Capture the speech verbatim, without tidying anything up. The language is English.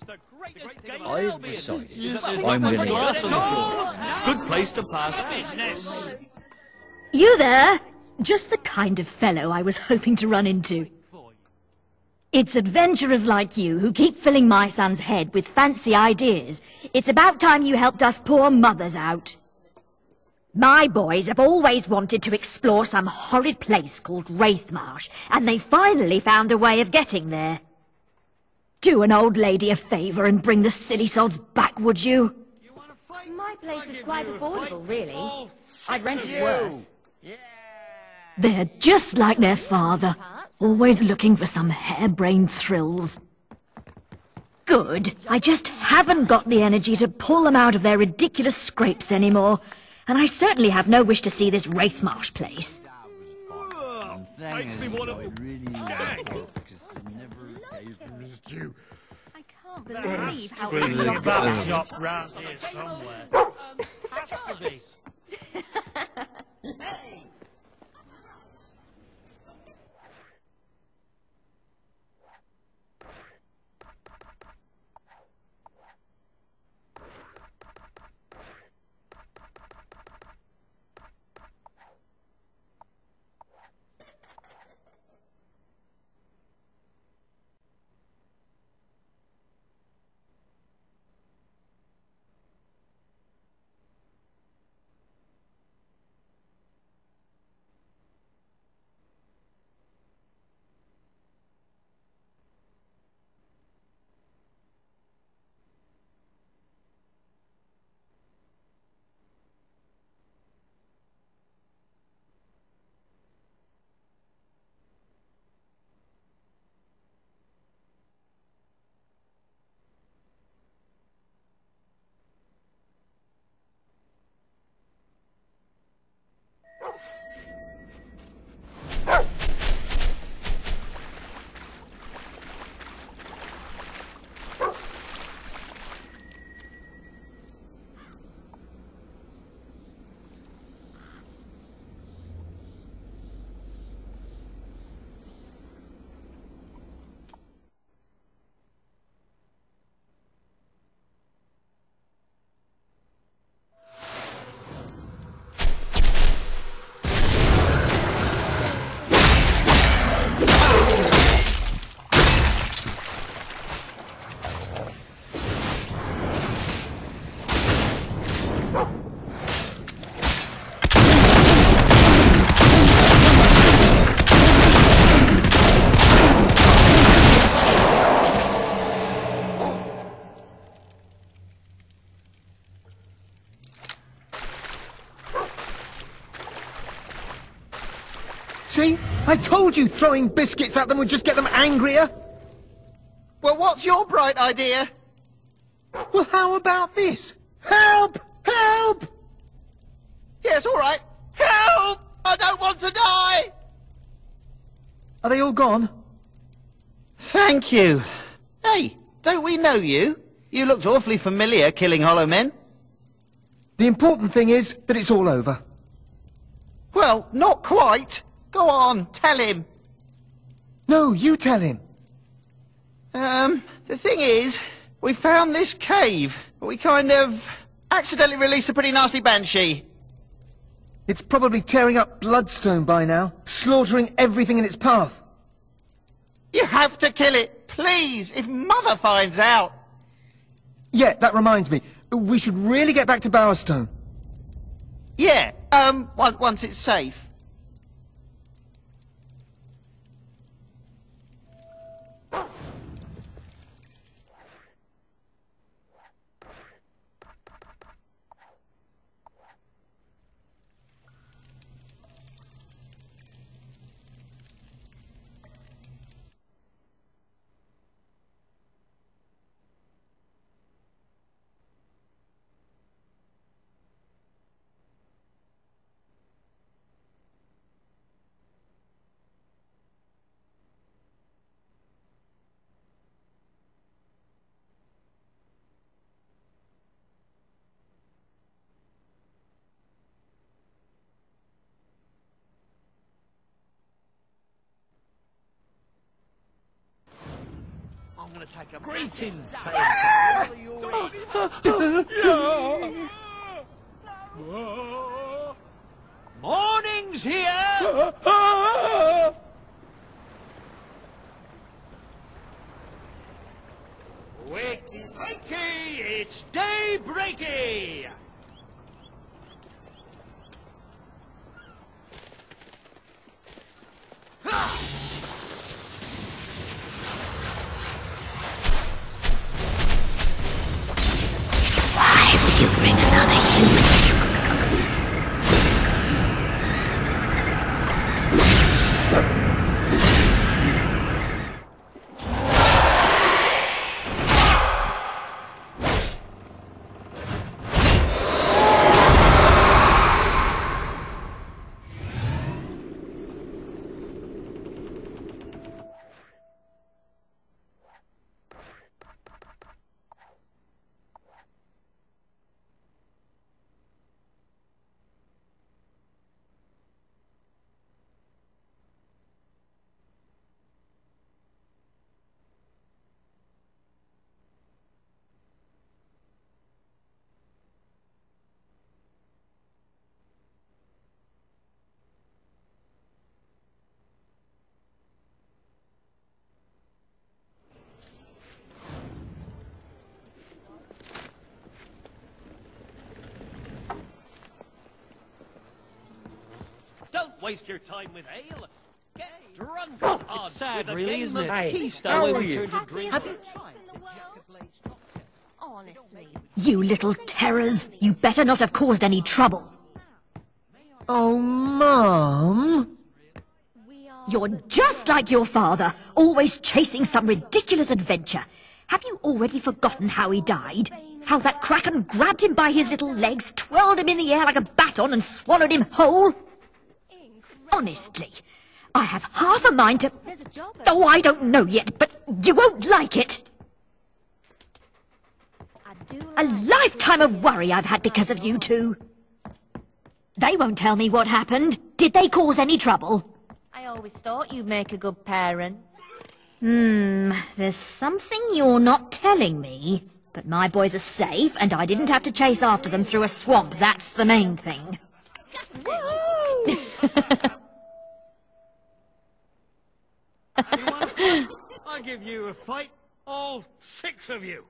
I've decided I'm going to. Good place to pass. You there? Just the kind of fellow I was hoping to run into. It's adventurers like you who keep filling my son's head with fancy ideas. It's about time you helped us poor mothers out. My boys have always wanted to explore some horrid place called Wraithmarsh, and they finally found a way of getting there. Do an old lady a favour and bring the silly sods back, would you? You wanna fight? My place is quite affordable, really. I'd rent it worse. Yeah. They're just like their father, always looking for some harebrained thrills. Good. I just haven't got the energy to pull them out of their ridiculous scrapes anymore. And I certainly have no wish to see this Wraithmarsh place. I can't believe how really See? I told you throwing biscuits at them would just get them angrier. Well, what's your bright idea? Well, how about this? Help! Help! Yes, all right. Help! I don't want to die! Are they all gone? Thank you. Hey, don't we know you? You looked awfully familiar killing hollow men. The important thing is that it's all over. Well, not quite. Go on, tell him. No, you tell him. Um, the thing is, we found this cave. We kind of accidentally released a pretty nasty banshee. It's probably tearing up Bloodstone by now, slaughtering everything in its path. You have to kill it, please, if Mother finds out. Yeah, that reminds me. We should really get back to Bowerstone. Yeah, um, once it's safe. take a greetings, paying morning's here. Wakey, wakey, it's day breaky. Don't waste your time with ale. Get drunk. Oh, it's sad, really, isn't it? Hey, how are you? Honestly, you little terrors! You better not have caused any trouble. Oh, Mum! You're just like your father, always chasing some ridiculous adventure. Have you already forgotten how he died? How that Kraken grabbed him by his little legs, twirled him in the air like a baton, and swallowed him whole? Honestly, I have half a mind to... Oh, I don't know yet, but you won't like it. A lifetime of worry I've had because of you two. They won't tell me what happened. Did they cause any trouble? I always thought you'd make a good parent. Hmm, there's something you're not telling me. But my boys are safe, and I didn't have to chase after them through a swamp. That's the main thing. I'll give you a fight, all six of you.